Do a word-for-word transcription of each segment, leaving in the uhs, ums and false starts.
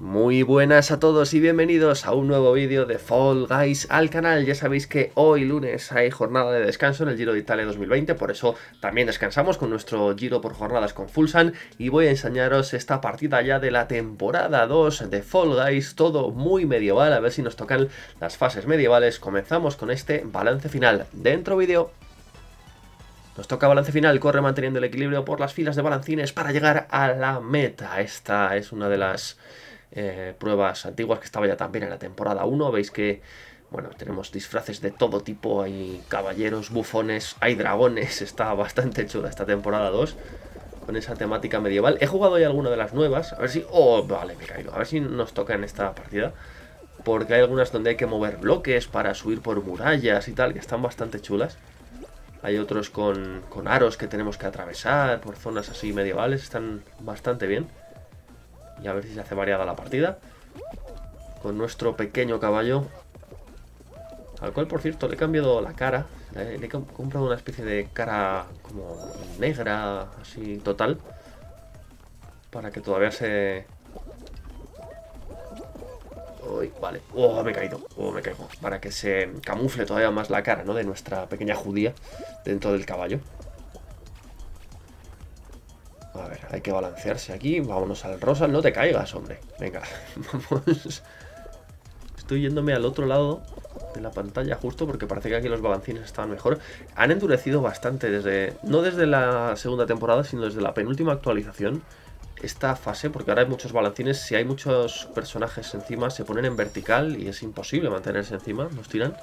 Muy buenas a todos y bienvenidos a un nuevo vídeo de Fall Guys al canal. Ya sabéis que hoy lunes hay jornada de descanso en el Giro de Italia dos mil veinte, por eso también descansamos con nuestro Giro por jornadas con Fulsan. Y voy a enseñaros esta partida ya de la temporada dos de Fall Guys, todo muy medieval, a ver si nos tocan las fases medievales. Comenzamos con este balance final. Dentro vídeo. Nos toca balance final, corre manteniendo el equilibrio por las filas de balancines para llegar a la meta. Esta es una de las eh, pruebas antiguas que estaba ya también en la temporada uno. Veis que, bueno, tenemos disfraces de todo tipo, hay caballeros, bufones, hay dragones. Está bastante chula esta temporada dos con esa temática medieval. He jugado ya alguna de las nuevas, a ver si... Oh, vale, me he caído. A ver si nos toca en esta partida, porque hay algunas donde hay que mover bloques para subir por murallas y tal, que están bastante chulas. Hay otros con, con aros que tenemos que atravesar por zonas así medievales. Están bastante bien. Y a ver si se hace variada la partida. Con nuestro pequeño caballo. Al cual, por cierto, le he cambiado la cara. Le he comprado una especie de cara como negra, así total. Para que todavía se... Uy, vale. Oh, me he caído. Oh, me caigo. Para que se camufle todavía más la cara, ¿no? De nuestra pequeña judía dentro del caballo. A ver, hay que balancearse aquí. Vámonos al rosa. No te caigas, hombre. Venga, vamos. Estoy yéndome al otro lado de la pantalla justo porque parece que aquí los balancines estaban mejor. Han endurecido bastante desde... No desde la segunda temporada, sino desde la penúltima actualización. Esta fase, porque ahora hay muchos balancines, si hay muchos personajes encima se ponen en vertical y es imposible mantenerse encima, nos tiran.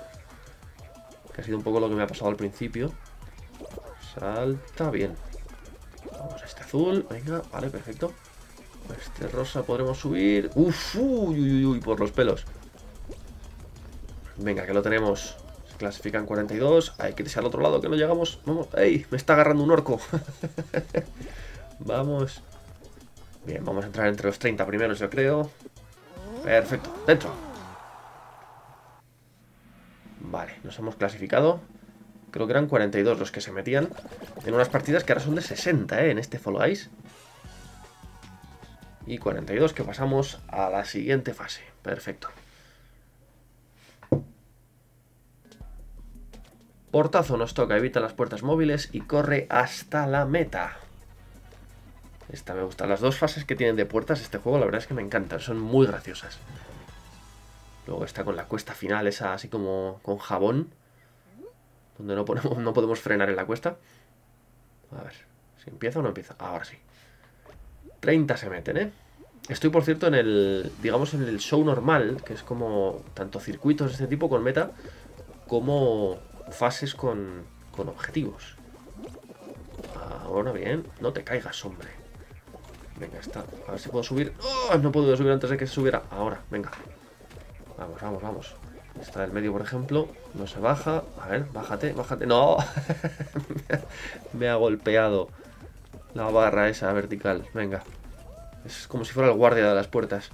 Que ha sido un poco lo que me ha pasado al principio. Salta bien. Vamos a este azul, venga, vale, perfecto. Este rosa podremos subir. Uf, uy, uy, uy, por los pelos. Venga, que lo tenemos. Se clasifican cuarenta y dos, hay que irse al otro lado, que no llegamos. Vamos, ¡ey! Me está agarrando un orco. Vamos. Bien, vamos a entrar entre los treinta primeros, yo creo. Perfecto, dentro. Vale, nos hemos clasificado. Creo que eran cuarenta y dos los que se metían en unas partidas que ahora son de sesenta, ¿eh? En este Fall Guys. Y cuarenta y dos que pasamos a la siguiente fase. Perfecto. Portazo nos toca, evita las puertas móviles y corre hasta la meta. Esta me gusta. Las dos fases que tienen de puertas este juego, la verdad es que me encantan. Son muy graciosas. Luego está con la cuesta final, esa así como con jabón. Donde no, ponemos, no podemos frenar en la cuesta. A ver, si empieza o no empieza. Ahora sí. treinta se meten, ¿eh? Estoy, por cierto, en el, digamos, en el show normal, que es como tanto circuitos de este tipo con meta, como fases con, con objetivos. Ahora bien. No te caigas, hombre. Venga, está. A ver si puedo subir. ¡Oh! No puedo subir antes de que se subiera. Ahora, venga. Vamos, vamos, vamos. Esta del medio, por ejemplo. No se baja. A ver, bájate, bájate. ¡No! Me ha golpeado la barra esa vertical. Venga. Es como si fuera el guardia de las puertas.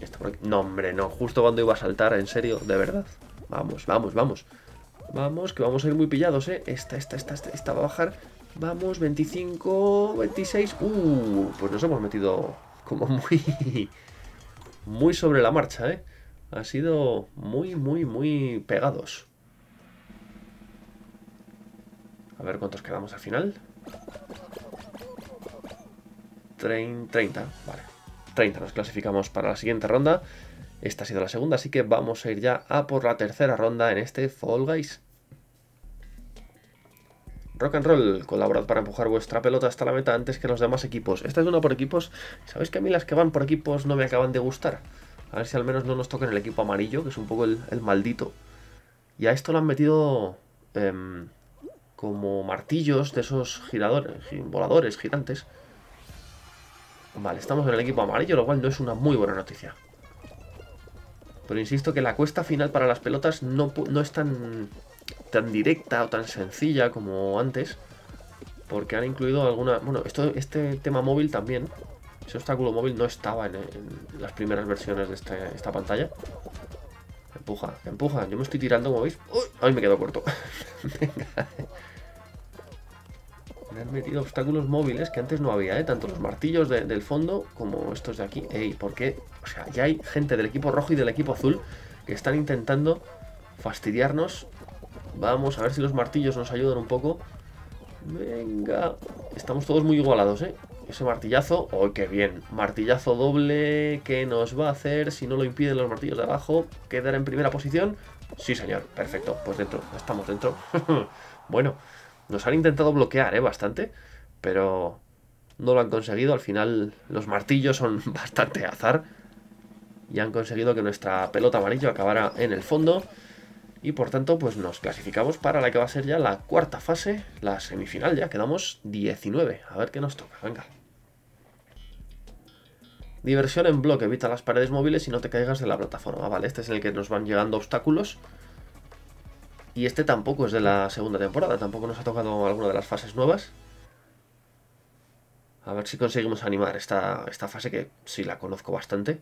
Esto por aquí. No, hombre, no. Justo cuando iba a saltar, en serio, de verdad. Vamos, vamos, vamos. Vamos, que vamos a ir muy pillados, ¿eh? Esta, esta, esta, esta, esta va a bajar. Vamos, veinticinco, veintiséis. Uh, pues nos hemos metido como muy muy sobre la marcha, ¿eh? Ha sido muy, muy, muy pegados. A ver cuántos quedamos al final. treinta, vale. treinta nos clasificamos para la siguiente ronda. Esta ha sido la segunda, así que vamos a ir ya a por la tercera ronda en este Fall Guys. Rock and Roll, colaborad para empujar vuestra pelota hasta la meta antes que los demás equipos. Esta es una por equipos. Sabéis que a mí las que van por equipos no me acaban de gustar. A ver si al menos no nos tocan el equipo amarillo, que es un poco el, el maldito. Y a esto lo han metido eh, como martillos de esos giradores, voladores gigantes. Vale, estamos en el equipo amarillo, lo cual no es una muy buena noticia. Pero insisto que la cuesta final para las pelotas no, no es tan... tan directa o tan sencilla como antes, porque han incluido alguna... Bueno, esto, este tema móvil también, ese obstáculo móvil no estaba en, en las primeras versiones de este, esta pantalla. Empuja, empuja, yo me estoy tirando, como veis. ¡Uy! ¡Ay, me quedo corto! Venga. Le han metido obstáculos móviles que antes no había, ¿eh? Tanto los martillos de, del fondo como estos de aquí. Ey, ¿por qué? O sea, ya hay gente del equipo rojo y del equipo azul que están intentando fastidiarnos. Vamos a ver si los martillos nos ayudan un poco. Venga. Estamos todos muy igualados, ¿eh? Ese martillazo. ¡Oh, qué bien! Martillazo doble. ¿Qué nos va a hacer si no lo impiden los martillos de abajo? ¿Quedar en primera posición? Sí, señor. Perfecto. Pues dentro. Estamos dentro. Bueno. Nos han intentado bloquear, ¿eh? Bastante. Pero no lo han conseguido. Al final los martillos son bastante azar. Y han conseguido que nuestra pelota amarilla acabara en el fondo. Y por tanto, pues nos clasificamos para la que va a ser ya la cuarta fase, la semifinal ya. Quedamos diecinueve. A ver qué nos toca. Venga. Diversión en bloque. Evita las paredes móviles y no te caigas de la plataforma. Ah, vale. Este es en el que nos van llegando obstáculos. Y este tampoco es de la segunda temporada, tampoco nos ha tocado alguna de las fases nuevas. A ver si conseguimos animar esta, esta fase que sí la conozco bastante.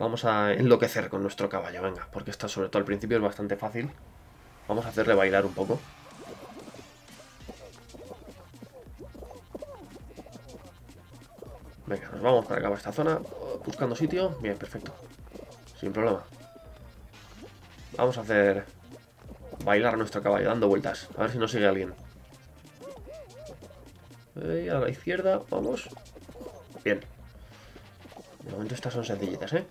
Vamos a enloquecer con nuestro caballo, venga, porque esta sobre todo al principio es bastante fácil. Vamos a hacerle bailar un poco. Venga, nos vamos para acá, para esta zona, buscando sitio. Bien, perfecto, sin problema. Vamos a hacer... bailar a nuestro caballo, dando vueltas. A ver si nos sigue alguien. Eh, a la izquierda, vamos. Bien. De momento estas son sencillitas, ¿eh?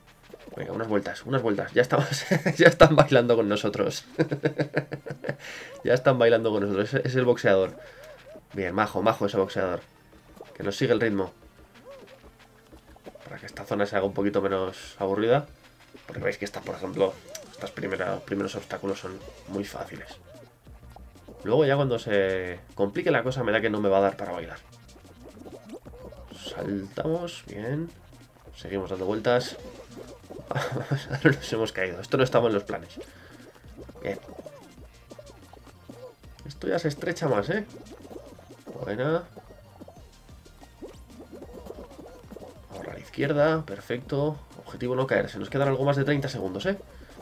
Venga, unas vueltas, unas vueltas. Ya estamos, ya están bailando con nosotros. Ya están bailando con nosotros. Es, es el boxeador. Bien, majo, majo ese boxeador. Que nos sigue el ritmo. Para que esta zona se haga un poquito menos aburrida. Porque veis que esta, por ejemplo... Estos primeros obstáculos son muy fáciles. Luego ya cuando se complique la cosa me da que no me va a dar para bailar. Saltamos, bien. Seguimos dando vueltas. Ahora nos hemos caído. Esto no estaba en los planes. Bien. Esto ya se estrecha más, ¿eh? Buena. Ahora a la izquierda, perfecto. Objetivo no caer. Se nos quedan algo más de treinta segundos, ¿eh?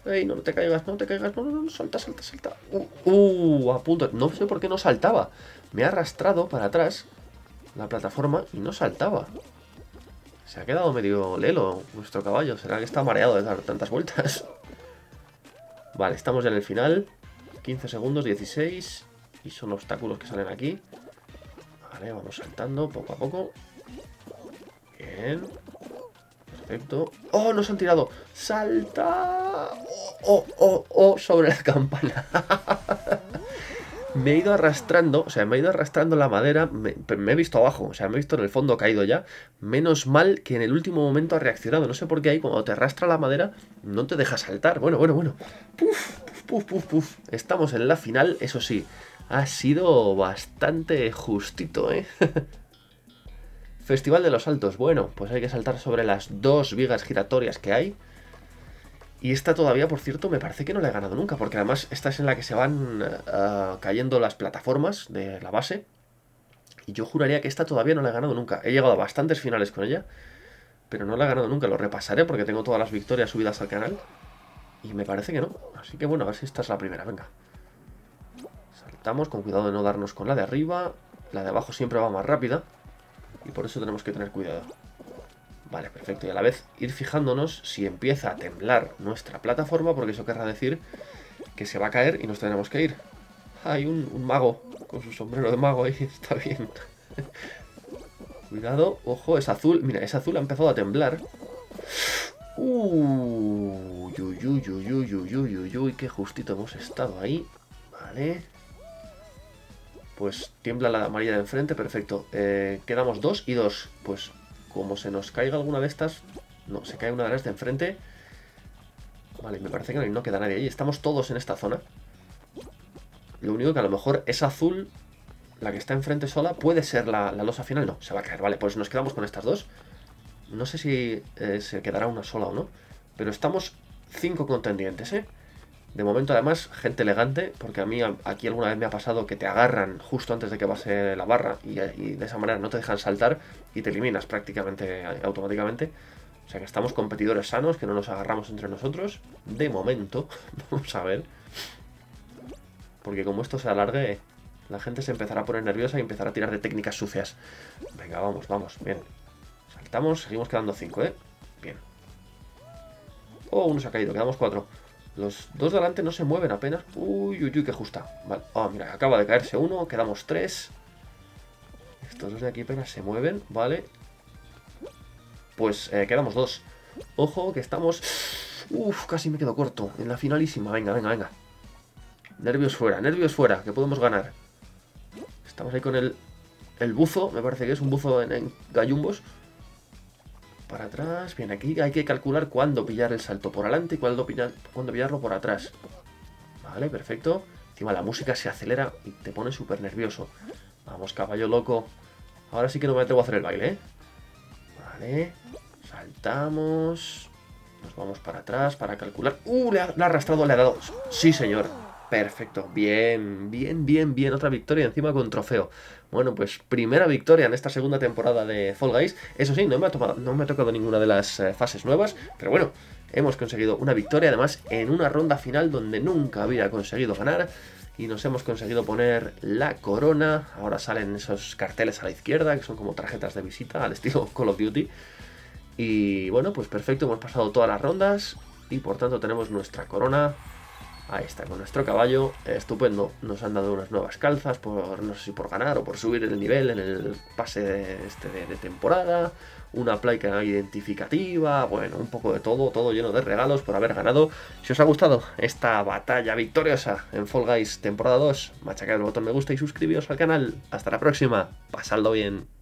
Ey, no, no te caigas, no te caigas, no, no, no, salta, salta, salta. Uh, uh, a punto. No sé por qué no saltaba. Me ha arrastrado para atrás la plataforma y no saltaba. Se ha quedado medio lelo nuestro caballo. ¿Será que está mareado de dar tantas vueltas? Vale, estamos ya en el final. quince segundos, dieciséis. Y son obstáculos que salen aquí. Vale, vamos saltando poco a poco. Bien. Perfecto. ¡Oh, nos han tirado! ¡Salta! ¡Oh, oh, oh! Sobre la campana. Me he ido arrastrando, o sea, me he ido arrastrando la madera. Me, me he visto abajo, o sea, me he visto en el fondo caído ya. Menos mal que en el último momento ha reaccionado. No sé por qué ahí, cuando te arrastra la madera, no te deja saltar. Bueno, bueno, bueno. Puf, puf, puf, puf. Estamos en la final, eso sí. Ha sido bastante justito, ¿eh? Festival de los saltos. Bueno, pues hay que saltar sobre las dos vigas giratorias que hay. Y esta todavía, por cierto, me parece que no la he ganado nunca. Porque además esta es en la que se van uh, cayendo las plataformas de la base. Y yo juraría que esta todavía no la he ganado nunca. He llegado a bastantes finales con ella. Pero no la he ganado nunca. Lo repasaré porque tengo todas las victorias subidas al canal. Y me parece que no. Así que bueno, a ver si esta es la primera. Venga. Saltamos con cuidado de no darnos con la de arriba. La de abajo siempre va más rápida. Y por eso tenemos que tener cuidado. Vale, perfecto. Y a la vez ir fijándonos si empieza a temblar nuestra plataforma, porque eso querrá decir que se va a caer y nos tenemos que ir. Hay un, un mago con su sombrero de mago ahí. Está bien. Cuidado. Ojo, es azul. Mira, es azul, ha empezado a temblar. Uy, uy, uy, uy, uy, uy, uy, uy, uy. Qué justito hemos estado ahí. Vale. Pues tiembla la amarilla de enfrente, perfecto. Eh, quedamos dos y dos. Pues como se nos caiga alguna de estas... No, se cae una de las de enfrente. Vale, me parece que no, no queda nadie ahí. Estamos todos en esta zona. Lo único que a lo mejor es azul. La que está enfrente sola puede ser la, la losa final. No, se va a caer. Vale, pues nos quedamos con estas dos. No sé si eh, se quedará una sola o no. Pero estamos cinco contendientes, ¿eh? De momento, además, gente elegante, porque a mí aquí alguna vez me ha pasado que te agarran justo antes de que pase la barra y, y de esa manera no te dejan saltar y te eliminas prácticamente automáticamente. O sea que estamos competidores sanos, que no nos agarramos entre nosotros. De momento, vamos a ver. Porque como esto se alargue, La gente se empezará a poner nerviosa y empezará a tirar de técnicas sucias. Venga, vamos, vamos, bien. Saltamos, seguimos quedando cinco, ¿eh? Bien. Oh, uno se ha caído, quedamos cuatro. Los dos de delante no se mueven apenas. Uy, uy, uy, qué justa. Vale. Oh, mira, acaba de caerse uno, quedamos tres. Estos dos de aquí apenas se mueven, vale. Pues eh, quedamos dos. Ojo, que estamos... Uf, casi me quedo corto. En la finalísima, venga, venga, venga. Nervios fuera, nervios fuera, que podemos ganar. Estamos ahí con el, el buzo, me parece que es un buzo en, en gallumbos. Para atrás, bien, aquí hay que calcular cuándo pillar el salto por adelante y cuándo, cuándo pillarlo por atrás. Vale, perfecto. Encima la música se acelera y te pone súper nervioso. Vamos, caballo loco. Ahora sí que no me atrevo a hacer el baile, ¿eh? Vale, saltamos. Nos vamos para atrás para calcular. ¡Uh! Le ha, le ha arrastrado, le ha dado. Sí, señor. Perfecto, bien, bien, bien, bien, otra victoria encima con trofeo. Bueno, pues primera victoria en esta segunda temporada de Fall Guys. Eso sí, no me ha, tomado, no me ha tocado ninguna de las eh, fases nuevas, pero bueno, hemos conseguido una victoria, además en una ronda final donde nunca había conseguido ganar y nos hemos conseguido poner la corona. Ahora salen esos carteles a la izquierda, que son como tarjetas de visita al estilo Call of Duty. Y bueno, pues perfecto, hemos pasado todas las rondas y por tanto tenemos nuestra corona. Ahí está, con nuestro caballo, estupendo, nos han dado unas nuevas calzas, por no sé si por ganar o por subir el nivel en el pase de, este de, de temporada, una placa identificativa, bueno, un poco de todo, todo lleno de regalos por haber ganado. Si os ha gustado esta batalla victoriosa en Fall Guys temporada dos, machacad el botón me gusta y suscribíos al canal. Hasta la próxima, pasadlo bien.